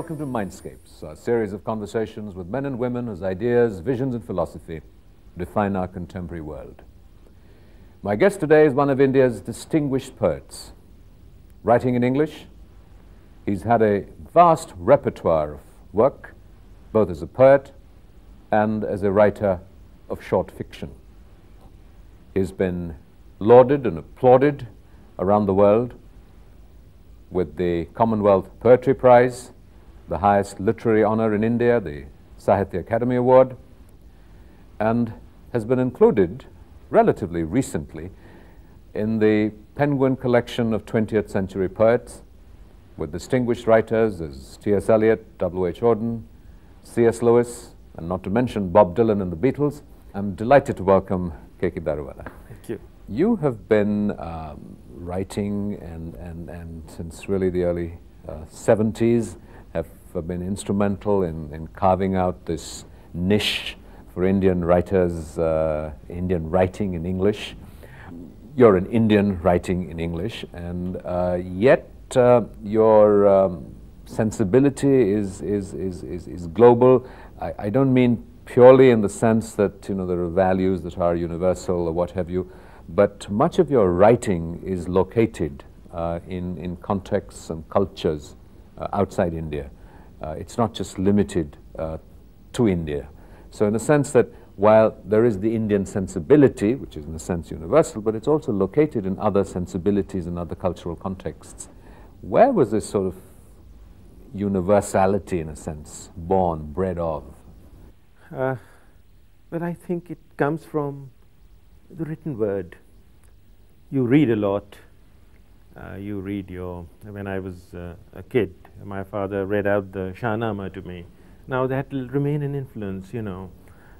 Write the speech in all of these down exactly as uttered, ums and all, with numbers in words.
Welcome to Mindscapes, our series of conversations with men and women whose ideas, visions and philosophy define our contemporary world. My guest today is one of India's distinguished poets. Writing in English, he's had a vast repertoire of work, both as a poet and as a writer of short fiction. He's been lauded and applauded around the world with the Commonwealth Poetry Prize, the highest literary honor in India, the Sahitya Academy Award, and has been included relatively recently in the Penguin Collection of twentieth Century Poets with distinguished writers as T S Eliot, W H Auden, C S Lewis, and not to mention Bob Dylan and the Beatles. I'm delighted to welcome Keki Daruwalla. Thank you. You have been um, writing and, and, and since really the early uh, seventies, have been instrumental in, in carving out this niche for Indian writers, uh, Indian writing in English. You're an Indian writing in English, and uh, yet uh, your um, sensibility is, is, is, is, is global. I, I don't mean purely in the sense that, you know, there are values that are universal or what have you, but much of your writing is located uh, in, in contexts and cultures uh, outside India. Uh, it's not just limited uh, to India. So in a sense that while there is the Indian sensibility, which is in a sense universal, but it's also located in other sensibilities and other cultural contexts. Where was this sort of universality, in a sense, born, bred of? Uh, well, I think it comes from the written word. You read a lot. Uh, you read your, when I was uh, a kid, my father read out the Shahnama to me. Now that will remain an influence, you know.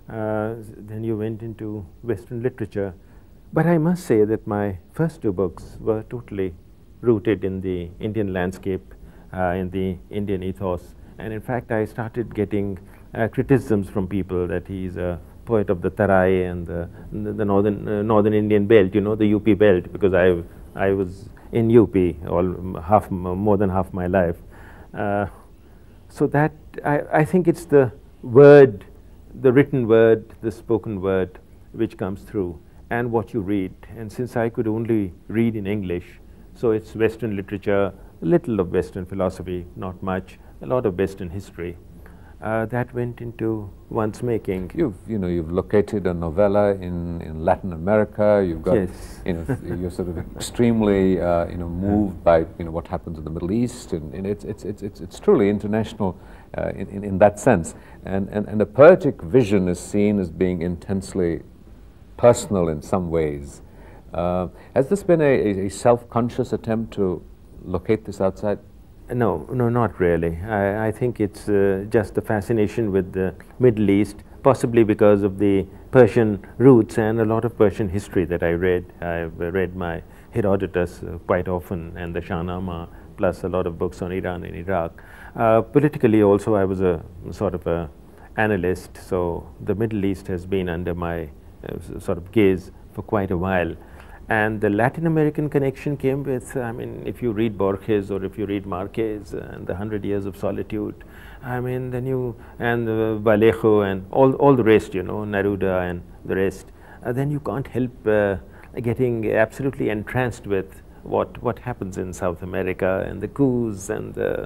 Uh, then you went into Western literature. But I must say that my first two books were totally rooted in the Indian landscape, uh, in the Indian ethos. And in fact, I started getting uh, criticisms from people that he's a poet of the Tarai and the, the, the northern, uh, northern Indian belt, you know, the U P belt, because I, I was in U P all, half, more than half my life. Uh, so that, I, I think it's the word, the written word, the spoken word, which comes through, and what you read. And since I could only read in English, so it's Western literature, little of Western philosophy, not much, a lot of Western history. Uh, that went into one's making. You've, you know, you've located a novella in, in Latin America. You've got, yes. you know, you're sort of extremely, uh, you know, moved by, you know, what happens in the Middle East, and, and it's, it's, it's, it's, it's truly international uh, in, in, in that sense. And, and, and the poetic vision is seen as being intensely personal in some ways. Uh, has this been a, a self-conscious attempt to locate this outside? No, no, not really. I, I think it's uh, just the fascination with the Middle East, possibly because of the Persian roots and a lot of Persian history that I read. I've read my Herodotus uh, quite often, and the Shahnama, plus a lot of books on Iran and Iraq. Uh, politically also, I was a sort of a analyst, so the Middle East has been under my uh, sort of gaze for quite a while. And the Latin American connection came with, I mean, if you read Borges or if you read Marquez and the Hundred Years of Solitude, I mean, the new, and uh, Vallejo and all, all the rest, you know, Neruda and the rest, uh, then you can't help uh, getting absolutely entranced with what, what happens in South America and the coups and the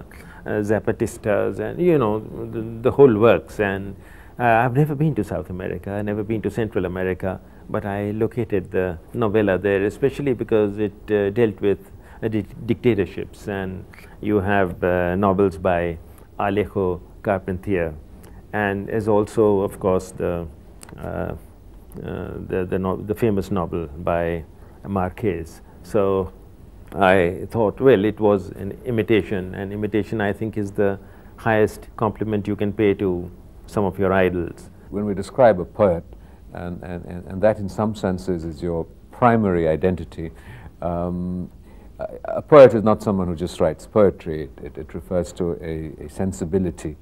uh, Zapatistas and, you know, the, the whole works. And uh, I've never been to South America, I've never been to Central America. But I located the novella there, especially because it uh, dealt with uh, di dictatorships. And you have uh, novels by Alejo Carpentier, and is also, of course, the uh, uh, the the, no the famous novel by Marquez. So I thought, well, it was an imitation, and imitation, I think, is the highest compliment you can pay to some of your idols. When we describe a poet, And, and, and that in some senses is your primary identity. Um, a poet is not someone who just writes poetry, it, it, it refers to a, a sensibility.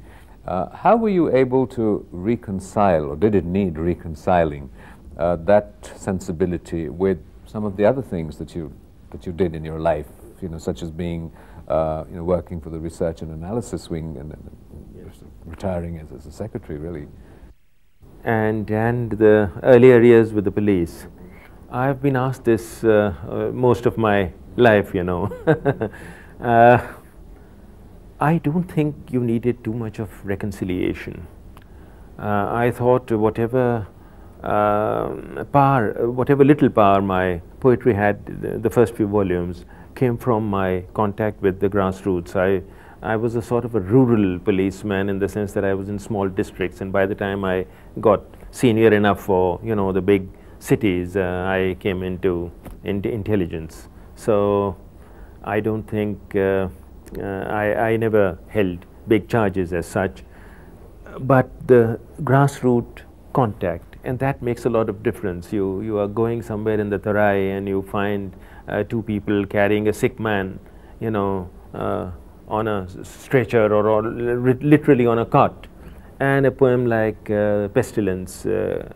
Uh, how were you able to reconcile, or did it need reconciling, uh, that sensibility with some of the other things that you, that you did in your life, you know, such as being uh, you know, working for the Research and Analysis Wing and, and yes. retiring as, as a secretary, really. And, and the earlier years with the police. I've been asked this uh, uh, most of my life, you know. uh, I don't think you needed too much of reconciliation. Uh, I thought whatever uh, power, whatever little power my poetry had, the, the first few volumes, came from my contact with the grassroots. I, I was a sort of a rural policeman in the sense that I was in small districts, and by the time I got senior enough for, you know, the big cities, uh, I came into in intelligence. So I don't think, uh, uh, I, I never held big charges as such, but the grassroots contact, and that makes a lot of difference. You, you are going somewhere in the Tarai and you find uh, two people carrying a sick man, you know, uh, on a stretcher or, or literally on a cot, and a poem like uh, Pestilence uh,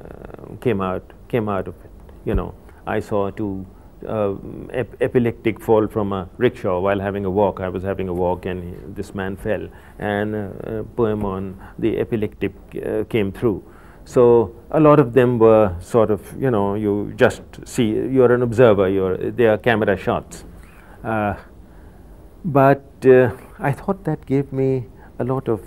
came out came out of it. You know, I saw two uh, ep epileptic fall from a rickshaw while having a walk. I was having a walk and this man fell, and a, a poem on the epileptic uh, came through. So a lot of them were sort of, you know, you just see, you're an observer, you're, they are camera shots. Uh, but uh, I thought that gave me a lot of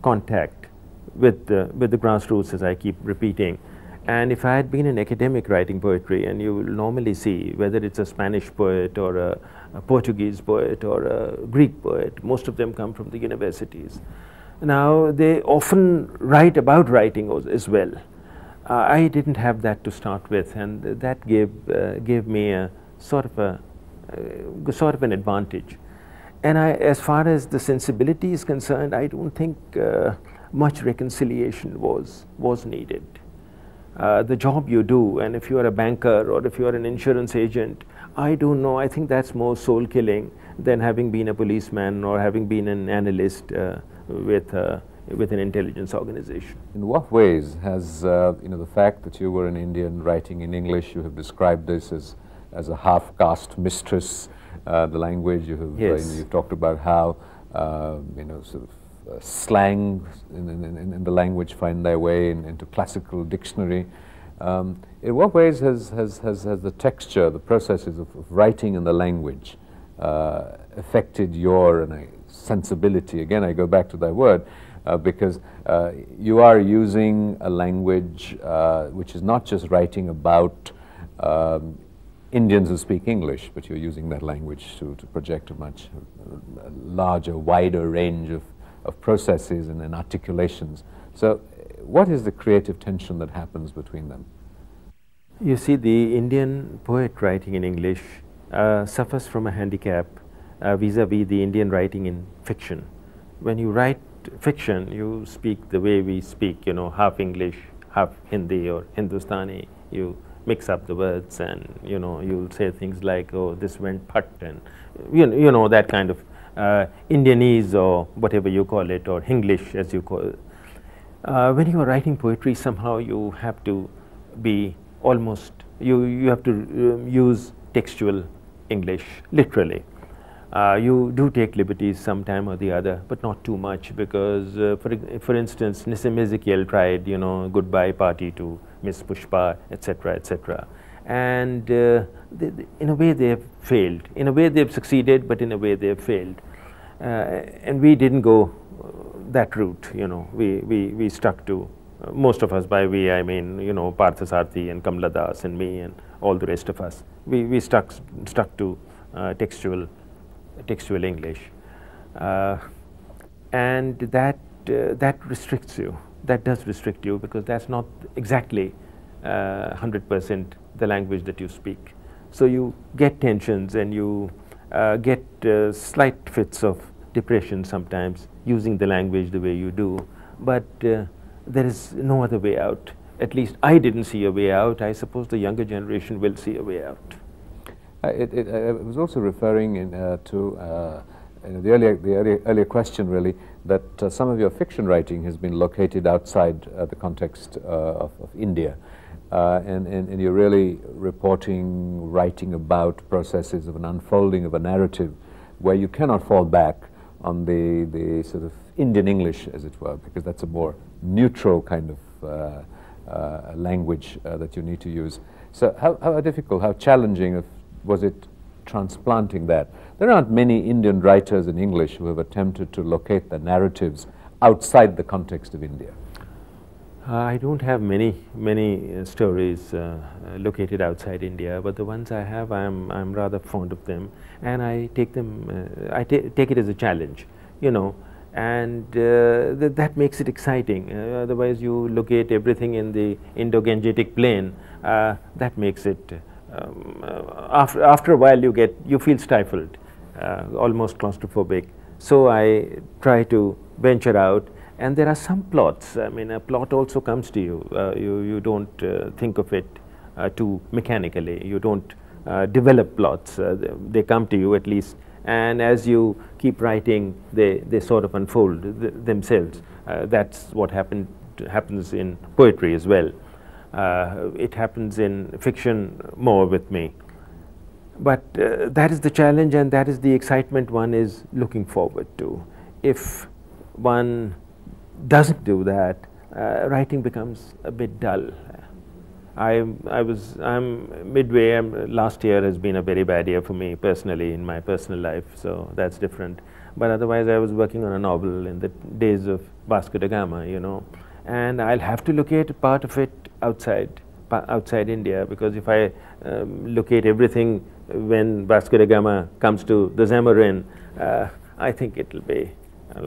contact with the, with the grassroots, as I keep repeating. And if I had been an academic writing poetry, and you will normally see whether it's a Spanish poet or a, a Portuguese poet or a Greek poet, most of them come from the universities. Now they often write about writing as well. Uh, I didn't have that to start with, and that gave, uh, gave me a sort of a uh, sort of an advantage. And I, as far as the sensibility is concerned, I don't think uh, much reconciliation was, was needed. Uh, the job you do, and if you are a banker or if you are an insurance agent, I don't know, I think that's more soul killing than having been a policeman or having been an analyst uh, with, uh, with an intelligence organization. In what ways has uh, you know, the fact that you were an Indian writing in English, you have described this as, as a half-caste mistress, uh, the language you have, yes. uh, you know, you've talked about how uh, you know, sort of Uh, slang in, in, in the language find their way in, into classical dictionary. Um, in what ways has, has, has, has the texture, the processes of, of writing and the language uh, affected your and, uh, sensibility? Again, I go back to that word uh, because uh, you are using a language uh, which is not just writing about um, Indians who speak English, but you're using that language to, to project a much uh, larger, wider range of of processes and, and articulations. So what is the creative tension that happens between them? You see, the Indian poet writing in English uh, suffers from a handicap vis-a-vis uh, the Indian writing in fiction. When you write fiction, you speak the way we speak, you know, half English, half Hindi or Hindustani. You mix up the words and, you know, you'll say things like, oh, this went put, and you, you know, that kind of Uh, Indianese or whatever you call it, or Hinglish as you call it. Uh, when you are writing poetry, somehow you have to be almost, you, you have to um, use textual English, literally. Uh, you do take liberties sometime or the other, but not too much, because uh, for, for instance, Nissim Ezekiel tried, you know, goodbye party to Miss Pushpa, et cetera, et cetera. And uh, they, they, in a way they have failed. In a way they have succeeded, but in a way they have failed. Uh, and we didn't go uh, that route, you know. We, we, we stuck to, uh, most of us, by we I mean, you know, Parthasarathi and Kamla Das and me and all the rest of us. We, we stuck, stuck to uh, textual, textual English. Uh, and that, uh, that restricts you. That does restrict you, because that's not exactly uh, one hundred percent the language that you speak. So you get tensions and you uh, get uh, slight fits of depression sometimes using the language the way you do, but uh, there is no other way out. At least I didn't see a way out. I suppose the younger generation will see a way out. Uh, it, it, I was also referring in, uh, to uh, the, earlier, the earlier, earlier question, really, that uh, some of your fiction writing has been located outside uh, the context uh, of, of India. Uh, and, and, and you're really reporting, writing about processes of an unfolding of a narrative where you cannot fall back on the, the sort of Indian English, as it were, because that's a more neutral kind of uh, uh, language uh, that you need to use. So how, how difficult, how challenging of, was it transplanting that? There aren't many Indian writers in English who have attempted to locate their narratives outside the context of India. Uh, I don't have many, many uh, stories uh, located outside India, but the ones I have, I'm, I'm rather fond of them, and I take them, uh, I take it as a challenge, you know, and uh, th that makes it exciting. Uh, otherwise, you locate everything in the Indo-Gangetic plain. Uh, that makes it. Um, uh, after after a while, you get you feel stifled, uh, almost claustrophobic. So I try to venture out. And there are some plots. I mean, a plot also comes to you. Uh, you you don't uh, think of it uh, too mechanically. You don't uh, develop plots. Uh, they, they come to you at least. And as you keep writing, they they sort of unfold th themselves. Uh, that's what happened happens in poetry as well. Uh, it happens in fiction more with me. But uh, that is the challenge, and that is the excitement one is looking forward to. If one doesn't do that, uh, writing becomes a bit dull. I, I was, I'm midway, I'm, last year has been a very bad year for me personally, in my personal life, so that's different. But otherwise I was working on a novel in the days of Vasco da Gama, you know, and I'll have to locate part of it outside, outside India, because if I um, locate everything when Vasco da Gama comes to the Zamorin, uh, I think it'll be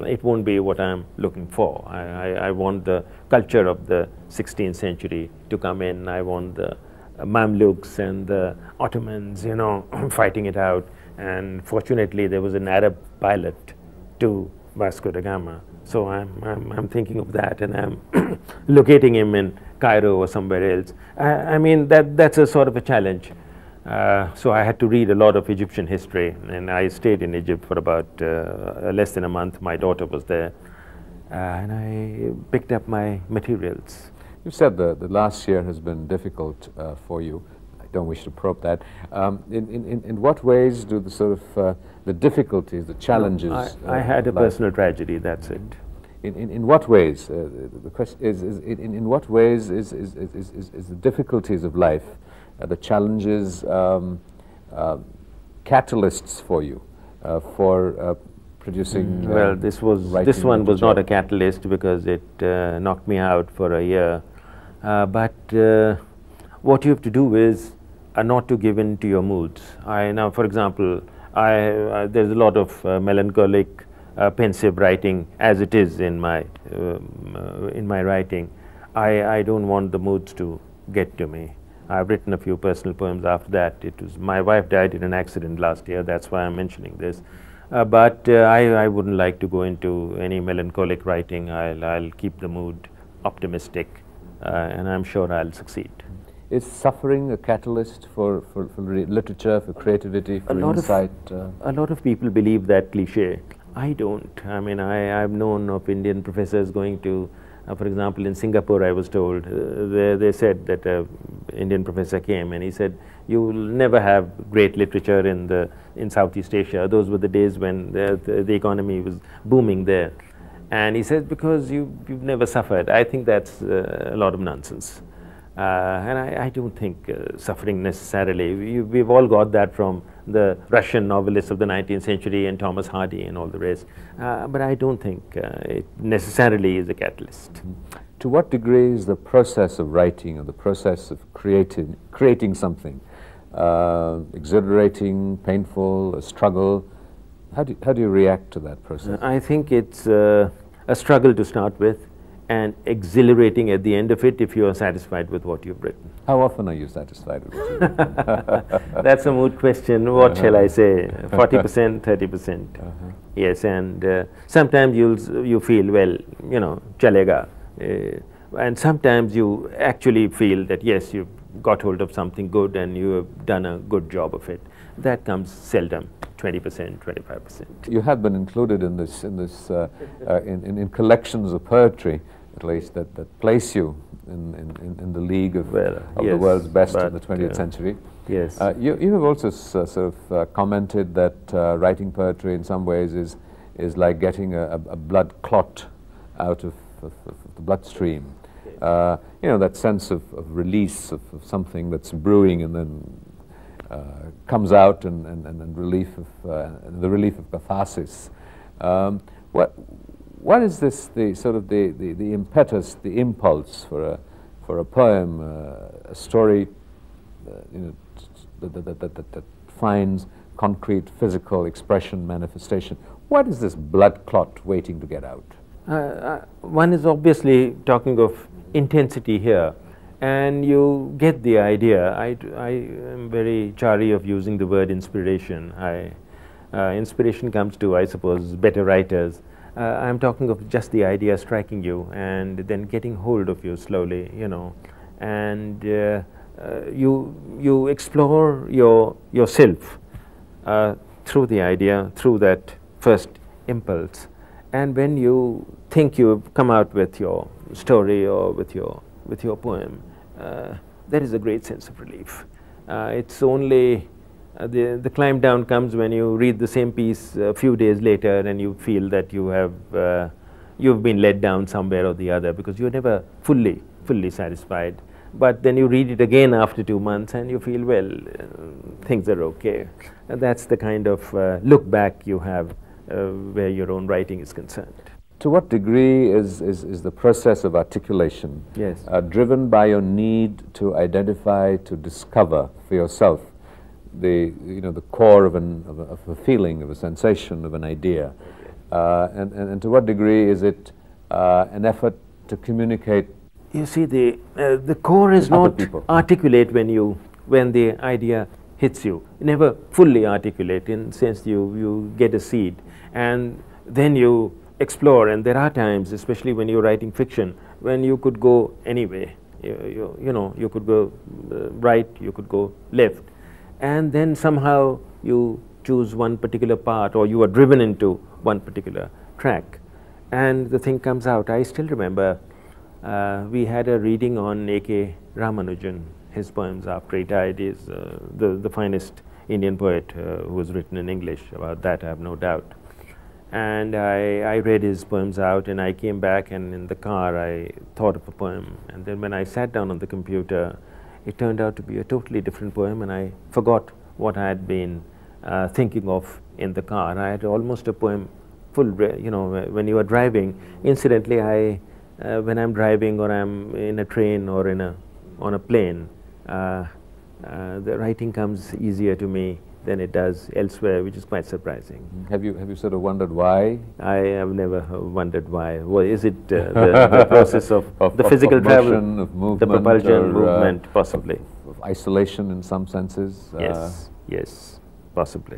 it won't be what I'm looking for. I, I, I want the culture of the sixteenth century to come in. I want the uh, Mamluks and the Ottomans, you know, fighting it out. And fortunately, there was an Arab pilot to Vasco da Gama. So I'm, I'm, I'm thinking of that, and I'm locating him in Cairo or somewhere else. I, I mean, that, that's a sort of a challenge. Uh, so I had to read a lot of Egyptian history, and I stayed in Egypt for about uh, less than a month. My daughter was there, uh, and I picked up my materials. You said that the last year has been difficult uh, for you. I don't wish to probe that. Um, in, in, in what ways do the sort of uh, the difficulties, the challenges? No, I, I uh, had a life. personal tragedy. That's it. In, in, in what ways? Uh, the question is, is in, in what ways is is, is, is is the difficulties of life? Uh, the challenges, um, uh, catalysts for you, uh, for uh, producing. Uh, well, this was this one was not a catalyst, because it uh, knocked me out for a year. Uh, but uh, what you have to do is uh, not to give in to your moods. I now, for example, I uh, there's a lot of uh, melancholic, uh, pensive writing as it is in my um, uh, in my writing. I I don't want the moods to get to me. I've written a few personal poems after that. It was my wife died in an accident last year. That's why I'm mentioning this. Uh, but uh, I, I wouldn't like to go into any melancholic writing. I'll, I'll keep the mood optimistic, uh, and I'm sure I'll succeed. Is suffering a catalyst for, for, for literature, for creativity, for a lot insight? Of, uh, a lot of people believe that cliche. I don't. I mean, I, I've known of Indian professors going to Uh, for example, in Singapore, I was told, uh, they, they said that an uh, Indian professor came and he said, you will never have great literature in, the, in Southeast Asia. Those were the days when the, the, the economy was booming there. And he said, because you, you've never suffered. I think that's uh, a lot of nonsense. Uh, and I, I don't think uh, suffering necessarily. We, we've all got that from the Russian novelists of the nineteenth century and Thomas Hardy and all the rest. Uh, but I don't think uh, it necessarily is a catalyst. Mm-hmm. To what degree is the process of writing or the process of creating, creating something, uh, exhilarating, painful, a struggle? How do, how do you react to that process? Uh, I think it's uh, a struggle to start with, and exhilarating at the end of it if you are satisfied with what you've written. How often are you satisfied with what you've written? That's a moot question. What uh-huh. shall I say? forty percent, thirty percent. Uh-huh. Yes, and uh, sometimes you'll, you feel, well, you know, chalega. Uh, and sometimes you actually feel that, yes, you've got hold of something good and you have done a good job of it. That comes seldom. twenty percent, twenty-five percent. You have been included in this, in this, uh, uh, in, in, in collections of poetry. at least, that, that place you in, in, in the league of, well, uh, of yes, the world's best in the twentieth uh, century. Yes. Uh, you, you have also s sort of uh, commented that uh, writing poetry in some ways is, is like getting a, a blood clot out of, of, of the bloodstream. Uh, you know, that sense of, of release of, of something that's brewing and then uh, comes out, and, and, and relief of, uh, the relief of catharsis. Um, what, what is this, the sort of the, the, the impetus, the impulse for a, for a poem, uh, a story uh, you know, that, that, that, that, that finds concrete physical expression, manifestation? What is this blood clot waiting to get out? Uh, uh, one is obviously talking of intensity here, and you get the idea. I, I am very chary of using the word inspiration. I, uh, inspiration comes to, I suppose, better writers. Uh, I am talking of just the idea striking you and then getting hold of you slowly, you know, and uh, uh, you, you explore your, yourself uh, through the idea, through that first impulse. And when you think you've come out with your story or with your, with your poem, uh, there is a great sense of relief. Uh, it's only uh, the, the climb down comes when you read the same piece a few days later and you feel that you have, uh, you've been let down somewhere or the other, because you're never fully, fully satisfied. But then you read it again after two months and you feel, well, uh, things are okay. And that's the kind of uh, look back you have Uh, where your own writing is concerned. To what degree is, is, is the process of articulation yes. uh, driven by your need to identify, to discover for yourself the, you know, the core of, an, of, a, of a feeling, of a sensation, of an idea? Uh, and, and, and to what degree is it uh, an effort to communicate? You see, the, uh, the core is not articulate when, you, when the idea hits you. Never fully articulate, in sense you, you get a seed and then you explore, and there are times, especially when you're writing fiction, when you could go anyway. You, you, you know, you could go uh, right, you could go left, and then somehow you choose one particular part, or you are driven into one particular track and the thing comes out. I still remember uh, we had a reading on A K Ramanujan. His poems after he died is uh, the, the finest Indian poet uh, who was written in English, about that I have no doubt. And I, I read his poems out, and I came back, and in the car I thought of a poem, and then when I sat down on the computer it turned out to be a totally different poem, and I forgot what I had been uh, thinking of in the car. I had almost a poem full, you know, when you are driving. Incidentally, I, uh, when I'm driving or I'm in a train or in a, on a plane, Uh, uh, the writing comes easier to me than it does elsewhere, which is quite surprising. Have you, have you sort of wondered why? I have never wondered why. Well, is it uh, the, the process of, of the of physical of travel, motion, of movement, the propulsion, or, uh, movement, possibly? Of, of isolation in some senses? Yes, uh, yes, possibly.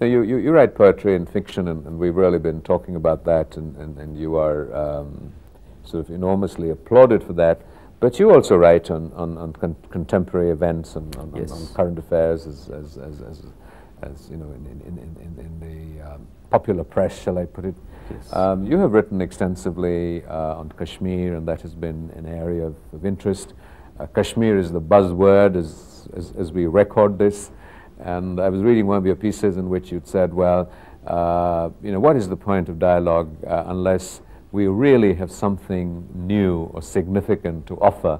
Now you, you, you write poetry and fiction, and, and we've really been talking about that, and, and, and you are um, sort of enormously applauded for that. But you also write on, on, on con contemporary events and on, yes. on, on current affairs, as, as, as, as, as you know, in, in, in, in the um, popular press, shall I put it. Yes. Um, you have written extensively uh, on Kashmir, and that has been an area of, of interest. Uh, Kashmir is the buzzword as, as, as we record this. And I was reading one of your pieces in which you'd said, well, uh, you know, what is the point of dialogue uh, unless we really have something new or significant to offer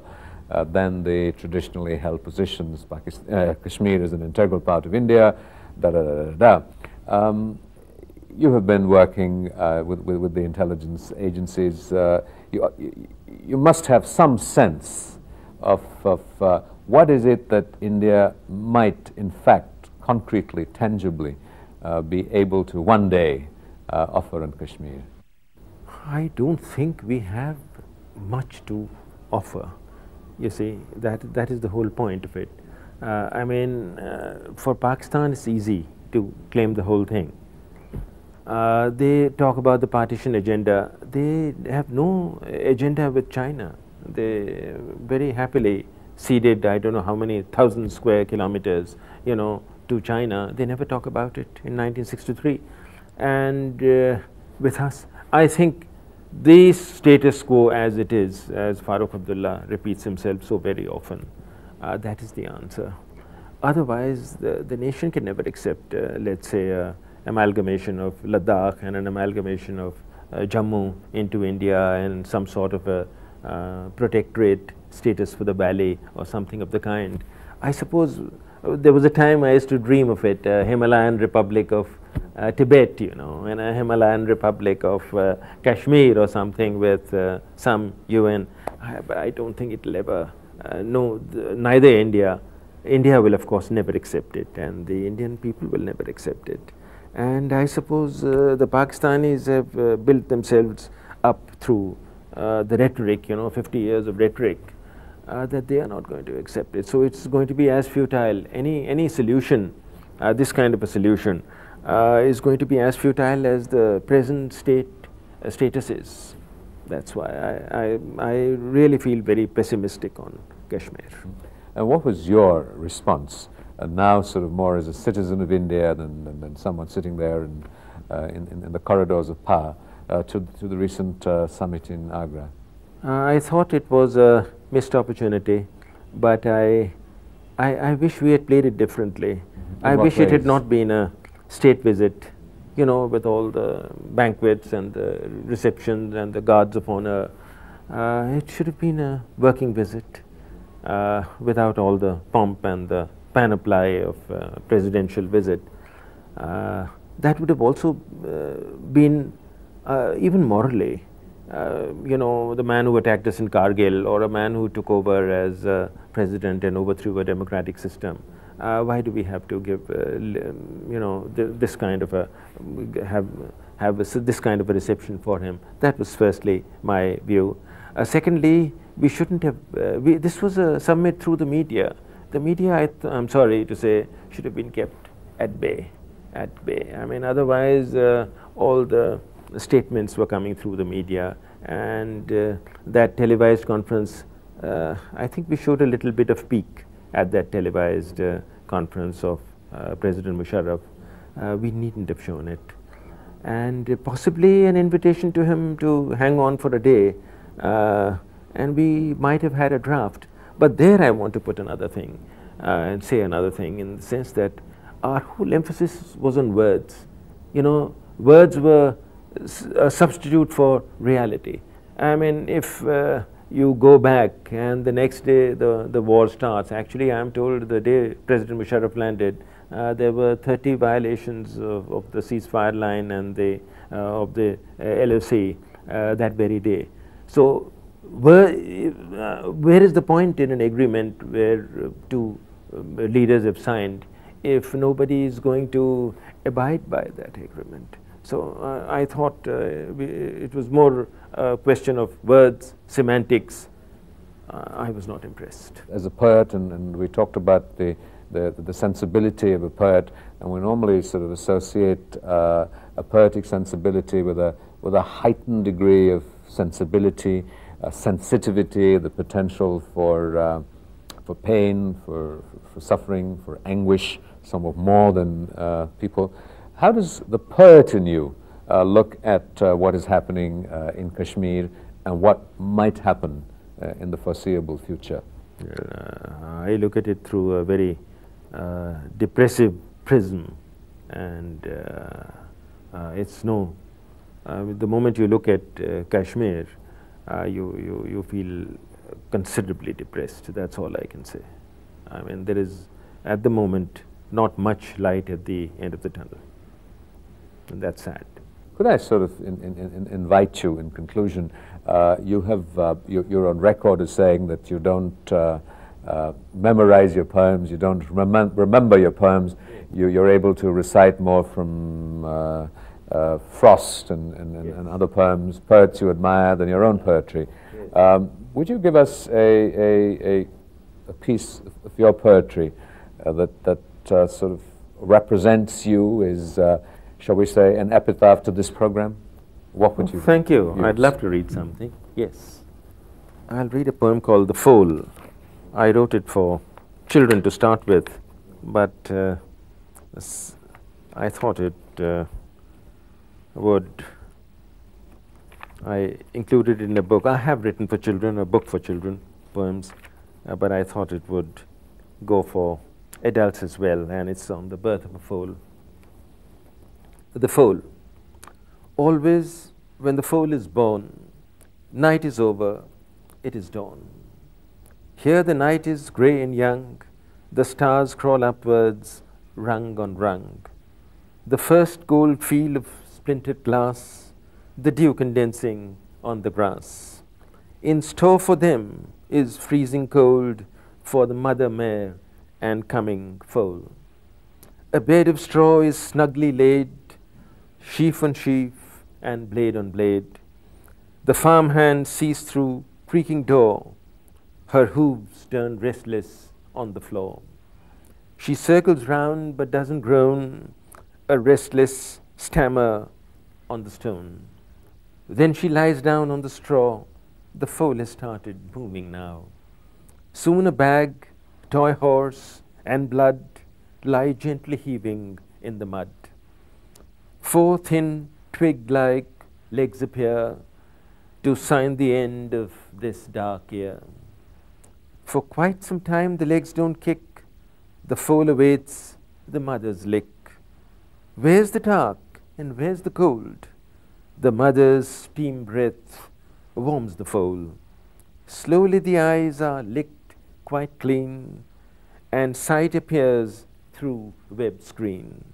uh, than the traditionally held positions. Pakistan, uh, Kashmir is an integral part of India, da da da da da. Um, you have been working uh, with, with, with the intelligence agencies. Uh, you, you must have some sense of, of uh, what is it that India might, in fact, concretely, tangibly, uh, be able to one day uh, offer in Kashmir. I don't think we have much to offer. You see, that, that is the whole point of it. Uh, I mean, uh, for Pakistan it's easy to claim the whole thing. Uh, they talk about the partition agenda. They have no agenda with China. They very happily ceded, I don't know how many thousand square kilometers, you know, to China. They never talk about it in nineteen sixty-three. And uh, with us, I think the status quo as it is, as Farooq Abdullah repeats himself so very often, uh, that is the answer. Otherwise, the, the nation can never accept, uh, let's say, uh, amalgamation of Ladakh and an amalgamation of uh, Jammu into India and some sort of a uh, protectorate status for the valley or something of the kind. I suppose uh, there was a time I used to dream of it, a uh, Himalayan Republic of Uh, Tibet, you know, and a Himalayan Republic of uh, Kashmir or something with uh, some U N. I, I don't think it will ever, uh, no, the, neither India. India will of course never accept it, and the Indian people will never accept it. And I suppose uh, the Pakistanis have uh, built themselves up through uh, the rhetoric, you know, fifty years of rhetoric, uh, that they are not going to accept it. So it's going to be as futile. Any, any solution, uh, this kind of a solution, Uh, is going to be as futile as the present state uh, status is. That's why I, I, I really feel very pessimistic on Kashmir. And what was your response, uh, now sort of more as a citizen of India than, than, than someone sitting there in, uh, in, in, in the corridors of power, uh, to, to the recent uh, summit in Agra? Uh, I thought it was a missed opportunity, but I, I, I wish we had played it differently. Mm-hmm. I wish ways? It had not been a state visit, you know, with all the banquets and the receptions and the guards of honor. Uh, it should have been a working visit, uh, without all the pomp and the panoply of uh, presidential visit. Uh, that would have also uh, been, uh, even morally, uh, you know, the man who attacked us in Kargil, or a man who took over as uh, president and overthrew a democratic system. Uh, why do we have to give, uh, you know, th this kind of a, have, have a, this kind of a reception for him? That was firstly my view. Uh, secondly, we shouldn't have, uh, we, this was a summit through the media. The media, I th I'm sorry to say, should have been kept at bay, at bay. I mean, otherwise uh, all the statements were coming through the media, and uh, that televised conference, uh, I think we showed a little bit of peak at that televised uh, conference of uh, President Musharraf. Uh, we needn't have shown it. And uh, possibly an invitation to him to hang on for a day, uh, and we might have had a draft. But there I want to put another thing, uh, and say another thing, in the sense that our whole emphasis was on words. You know, words were a substitute for reality. I mean, if uh, you go back and the next day the, the war starts. Actually, I am told the day President Musharraf landed, uh, there were thirty violations of, of the ceasefire line and the, uh, of the uh, L O C uh, that very day. So, where, uh, where is the point in an agreement where uh, two uh, leaders have signed if nobody is going to abide by that agreement? So, uh, I thought uh, we, it was more a uh, question of words, semantics. Uh, I was not impressed. As a poet, and, and we talked about the, the, the sensibility of a poet, and we normally sort of associate uh, a poetic sensibility with a, with a heightened degree of sensibility, uh, sensitivity, the potential for, uh, for pain, for, for suffering, for anguish, somewhat more than uh, people. How does the poet in you uh, look at uh, what is happening uh, in Kashmir and what might happen uh, in the foreseeable future? Uh, I look at it through a very uh, depressive prism, and uh, uh, it's no, uh, the moment you look at uh, Kashmir, uh, you, you, you feel considerably depressed. That's all I can say. I mean, there is at the moment not much light at the end of the tunnel. And that's sad. Could I sort of in, in, in invite you in conclusion? Uh, you have, uh, you, you're on record as saying that you don't uh, uh, memorize your poems, you don't remem remember your poems, you, you're able to recite more from uh, uh, Frost and, and, and, yes. and other poems, poets you admire, than your own poetry. Yes. Um, would you give us a, a, a, a piece of your poetry uh, that, that uh, sort of represents you, is, uh, shall we say, an epitaph to this program? What would oh, you Thank you. Use? I'd love to read something. Yes. I'll read a poem called The Foal. I wrote it for children to start with, but uh, I thought it uh, would I included in a book. I have written for children, a book for children, poems, uh, but I thought it would go for adults as well, and it's on the birth of a foal. The foal. Always when the foal is born, night is over, it is dawn. Here the night is grey and young, the stars crawl upwards, rung on rung. The first gold feel of splintered glass, the dew condensing on the grass. In store for them is freezing cold for the mother mare and coming foal. A bed of straw is snugly laid, sheaf on sheaf and blade on blade. The farmhand sees through creaking door, her hooves turn restless on the floor. She circles round but doesn't groan, a restless stammer on the stone. Then she lies down on the straw, the foal has started moving now. Soon a bag, toy horse and blood lie gently heaving in the mud. Four thin twig-like legs appear to sign the end of this dark year. For quite some time the legs don't kick, the foal awaits the mother's lick. Where's the dark and where's the cold? The mother's steam breath warms the foal. Slowly the eyes are licked quite clean, and sight appears through web screen.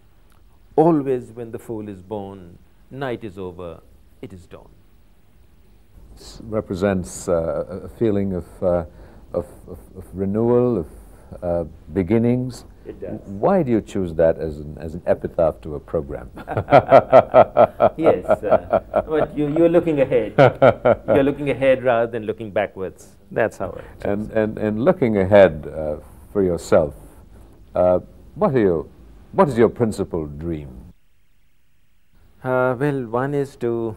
Always when the foal is born, night is over, it is dawn. This represents uh, a feeling of, uh, of, of, of renewal, of uh, beginnings. It does. Why do you choose that as an, as an epitaph to a program? Yes, uh, but you, you're looking ahead. You're looking ahead rather than looking backwards. That's how it is. And, and, and looking ahead uh, for yourself, uh, what are you? What is your principal dream? Uh, well, one is to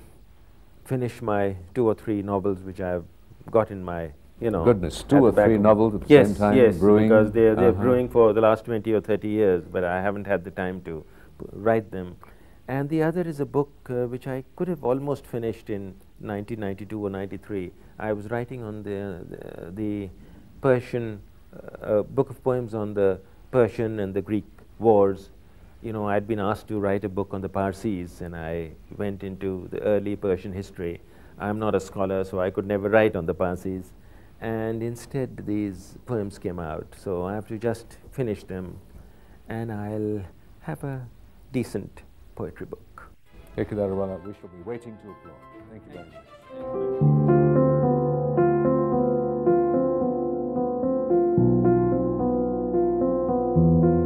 finish my two or three novels which I have got in my, you know. Goodness, two or three novels at the yes, same time? Yes, brewing? Because they're, they're uh-huh. brewing for the last twenty or thirty years, but I haven't had the time to write them. And the other is a book uh, which I could have almost finished in nineteen ninety-two or ninety-three. I was writing on the, the, the Persian, uh, a book of poems on the Persian and the Greek wars. You know, I'd been asked to write a book on the Parsis, and I went into the early Persian history. I'm not a scholar, so I could never write on the Parsis, and instead these poems came out, so I have to just finish them, and I'll have a decent poetry book. Keki N. Daruwalla, we shall be waiting to applaud. Thank you very much. Thank you.